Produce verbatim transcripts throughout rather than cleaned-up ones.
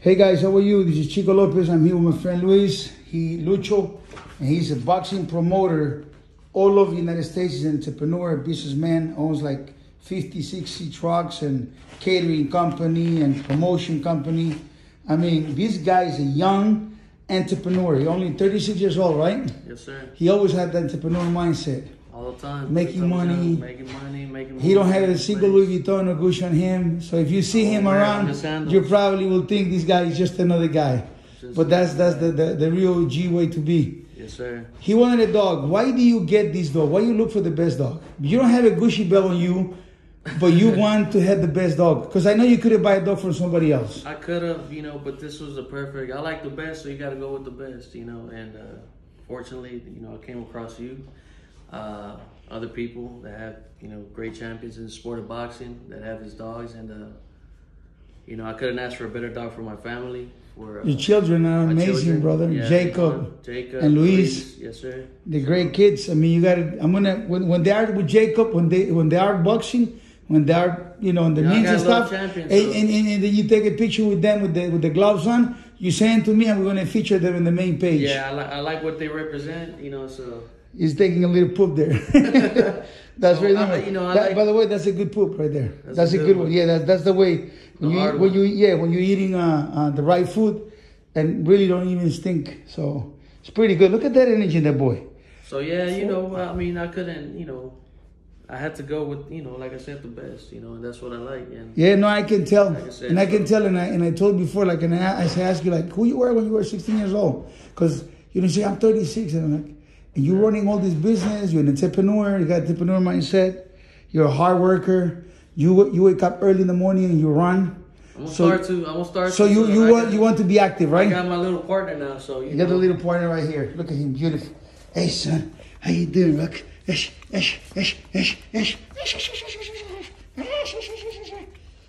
Hey guys, how are you? This is Chico Lopez. I'm here with my friend Luis. He Lucho, and he's a boxing promoter all over the United States. He's an entrepreneur, a businessman, owns like fifty, sixty trucks and catering company and promotion company. I mean, this guy is a young entrepreneur. He's only thirty-six years old, right? Yes, sir. He always had that entrepreneurial mindset. All the time. Making money. Down, making money, making money. He don't have a single Louis Vuitton or Gucci on him. So if you see him oh, around, you probably will think this guy is just another guy. Just but that's that's the, the, the real G way to be. Yes, sir. He wanted a dog. Why do you get this dog? Why you look for the best dog? You don't have a Gucci belt on you, but you want to have the best dog. Because I know you could have bought a dog from somebody else. I could have, you know, but this was the perfect. I like the best, so you got to go with the best, you know. And uh, fortunately, you know, I came across you. Uh, other people that have, you know, great champions in the sport of boxing that have his dogs, and uh, you know, I couldn't ask for a better dog for my family. For uh, your children are amazing, children. brother. Yeah, Jacob, Jacob, and Luis. Luis. Yes, sir. The great kids. I mean, you got to. I'm gonna when when they are with Jacob, when they when they are boxing, when they are, you know, in the means and stuff, and, so. and, and, and then you take a picture with them with the with the gloves on. You send to me, and we're gonna feature them in the main page. Yeah, I, li I like what they represent. You know, so. He's taking a little poop there. That's really well, you know, I that, like, by the way, that's a good poop right there. That's, that's a good, good one. one. Yeah, that's that's the way when the you when you yeah when you're eating uh, uh, the right food and really don't even stink. So it's pretty good. Look at that energy in that boy. So yeah, you know, I mean, I couldn't, you know, I had to go with, you know, like I said, the best, you know, and that's what I like. And yeah, no, I can tell, like I said, and I can so. tell, and I and I told before, like, and I, I asked you like who you were when you were sixteen years old, because you know, say I'm thirty-six, and I'm like. You're running all this business. You're an entrepreneur. You got an entrepreneur mindset. You're a hard worker. You you wake up early in the morning and you run. I'm gonna so, start to. I'm gonna start. So to, you you want you want to be active, right? I got my little partner now. So you, you got a little partner right here. Look at him, beautiful. Hey son, how you doing, Rock?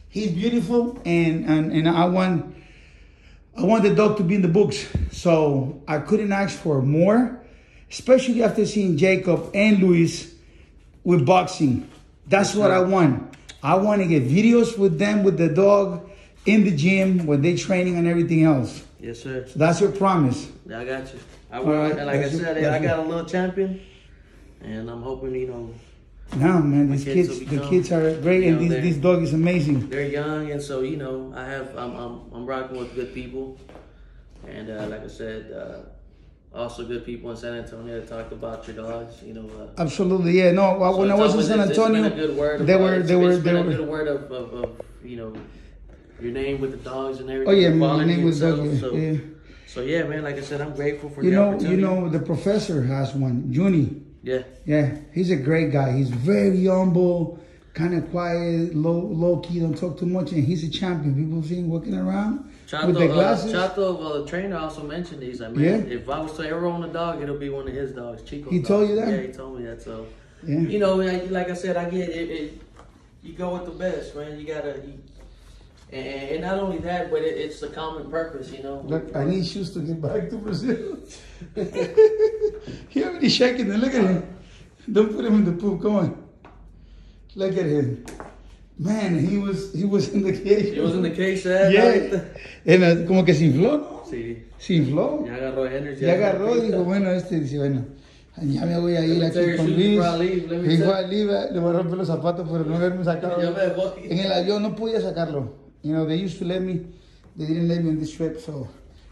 He's beautiful, and and and I want I want the dog to be in the books. So I couldn't ask for more. Especially after seeing Jacob and Luis with boxing. That's what I want. I want to get videos with them, with the dog, in the gym, when they're training and everything else. Yes, sir. So that's your promise. Yeah, I got you. I will, right, like I said, I got a little champion, and I'm hoping, you know... No, man, these kids, the kids are great, and this dog is amazing. They're young, and so, you know, I have, I'm, I'm, I'm rocking with good people. And uh, like I said... Uh, Also, good people in San Antonio that talked about your dogs, you know. Uh, Absolutely, yeah. No, so when I was in San Antonio, they were, they were, they were. Good word of, of, of, you know, your name with the dogs and everything. Oh yeah, my name was dogs. So, yeah. so yeah, man. Like I said, I'm grateful for you the know, opportunity. You know, the professor has one, Juni. Yeah. Yeah, he's a great guy. He's very humble, kind of quiet, low, low key. Don't talk too much, and he's a champion. People see him walking around. Chato, with the glasses. Uh, Chato, well, the trainer also mentioned these. I mean, yeah. if I was to ever own a dog, it'll be one of his dogs, Chico. He dogs. told you that? Yeah, he told me that. So, yeah. you know, like I said, I get it, it. You go with the best, man. You gotta, you, and, and not only that, but it, it's the common purpose, you know. Look, I need shoes to get back to Brazil. He already shaking it. Look at him. Don't put him in the poop. Come on. Look at him. Man, he was he was in the cage. He was in the cage, ¿sabes? Yeah. En, como que se infló, ¿no? Sí. Se infló. Ya agarró energía. Ya agarró y dijo, bueno, este dice, bueno, ya me voy a ir aquí con Luis. Igual iba, le voy a romper los zapatos por no haberme sacado. Yo me voy. En el avión no podía sacarlo. You know, they used to let me, they didn't let me on this trip, so.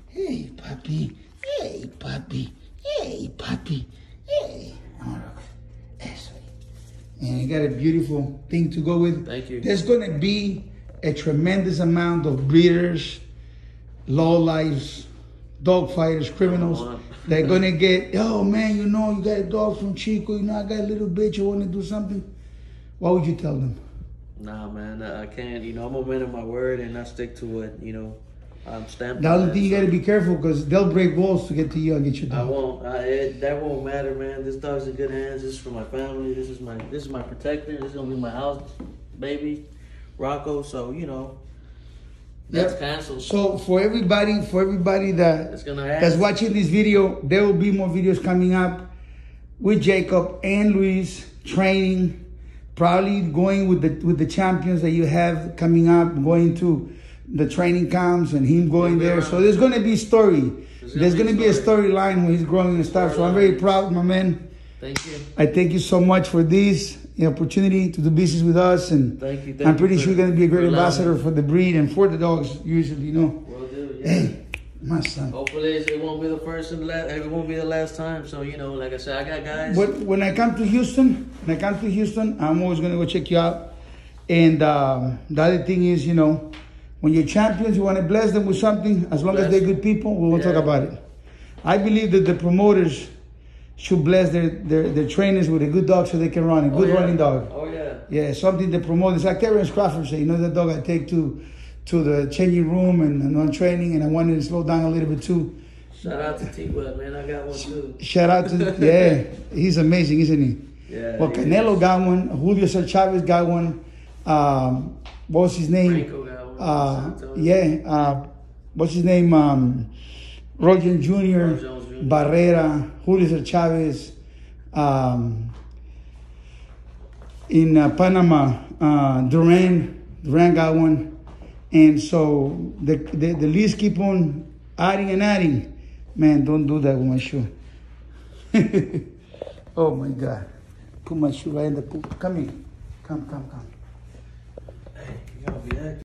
Hey, papi. Hey, papi. Hey, papi. Hey. Eso. And you got a beautiful thing to go with. Thank you. There's going to be a tremendous amount of breeders, lowlifes, dog fighters, criminals. They're going to get, oh man, you know, you got a dog from Chico. You know, I got a little bitch. I want to do something. What would you tell them? Nah, man, I can't. You know, I'm a man of my word, and I stick to it, you know. I'm stamped. The only thing you got to be careful, because they'll break walls to get to you and get your dog. I won't. I, it, that won't matter, man. This dog's in good hands. This is for my family. This is my this is my protector. This is gonna be my house, baby, Rocco. So you know, that's yep. canceled. So for everybody, for everybody that that's, gonna that's watching this video, there will be more videos coming up with Jacob and Luis training, probably going with the with the champions that you have coming up, going to. the training camps and him going there. So there's going to be story. There's going to be a storyline when he's growing and stuff. So I'm very proud, my man. Thank you. I thank you so much for this opportunity to do business with us. And thank you. Thank I'm pretty you sure you're going to be a great ambassador for the breed and for the dogs, usually, you know. Well, dude, yeah. Hey, my son. Hopefully it won't be the first and last. It won't be the last time. So, you know, like I said, I got guys. But when I come to Houston, when I come to Houston, I'm always going to go check you out. And um, the other thing is, you know, when you're champions, you want to bless them with something. As long bless as they're good people, we won't yeah. talk about it. I believe that the promoters should bless their, their, their trainers with a good dog so they can run a good oh, yeah. running dog. Oh, yeah. Yeah, something they promote. It's like Terrence Crawford said, you know, that dog I take to to the changing room and, and on training, and I wanted to slow down a little bit too. Shout out to T Watt, man. I got one too. Shout out to, yeah. He's amazing, isn't he? Yeah. Well, he Canelo is. got one. Julio Chavez got one. Um, what was his name? Franco got one. Uh, yeah. Uh, what's his name? Um, Roger Junior, Roger Junior Barrera, Julio Chavez, um, in uh, Panama, uh, Duran, Duran got one. And so the, the, the list keep on adding and adding. Man, don't do that with my shoe. Oh, my God. Put my shoe right in the poop. Come here. Come, come, come. Hey, you gotta be active.